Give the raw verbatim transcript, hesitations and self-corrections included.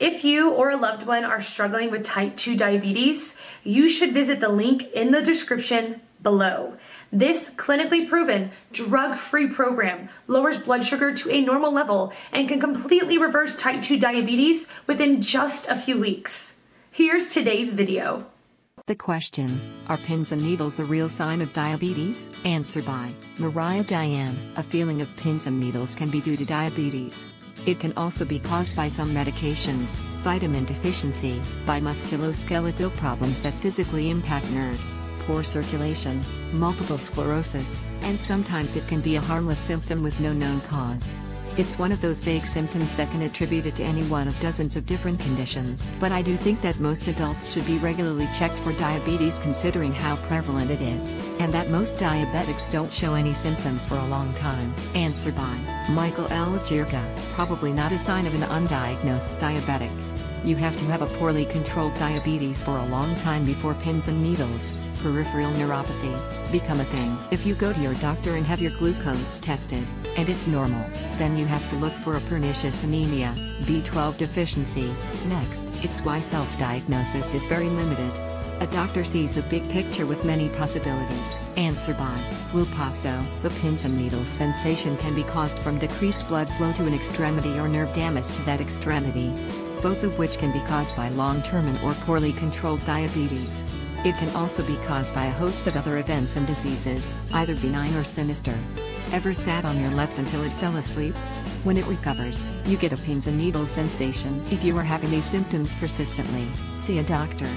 If you or a loved one are struggling with type two diabetes, you should visit the link in the description below. This clinically proven, drug-free program lowers blood sugar to a normal level and can completely reverse type two diabetes within just a few weeks. Here's today's video. The question, are pins and needles a real sign of diabetes? Answer by Mariah Diane. A feeling of pins and needles can be due to diabetes. It can also be caused by some medications, vitamin deficiency, by musculoskeletal problems that physically impact nerves, poor circulation, multiple sclerosis, and sometimes it can be a harmless symptom with no known cause. It's one of those vague symptoms that can attribute it to any one of dozens of different conditions. But I do think that most adults should be regularly checked for diabetes considering how prevalent it is, and that most diabetics don't show any symptoms for a long time. Answer by Michael L. Jirka. Probably not a sign of an undiagnosed diabetic. You have to have a poorly controlled diabetes for a long time before pins and needles, peripheral neuropathy, become a thing. If you go to your doctor and have your glucose tested, and it's normal, then you have to look for a pernicious anemia, B twelve deficiency. Next, it's why self-diagnosis is very limited. A doctor sees the big picture with many possibilities. Answer by Wilpaso. The pins and needles sensation can be caused from decreased blood flow to an extremity or nerve damage to that extremity, both of which can be caused by long-term and or poorly controlled diabetes. It can also be caused by a host of other events and diseases, either benign or sinister. Ever sat on your left until it fell asleep? When it recovers, you get a pins and needles sensation. If you are having these symptoms persistently, see a doctor.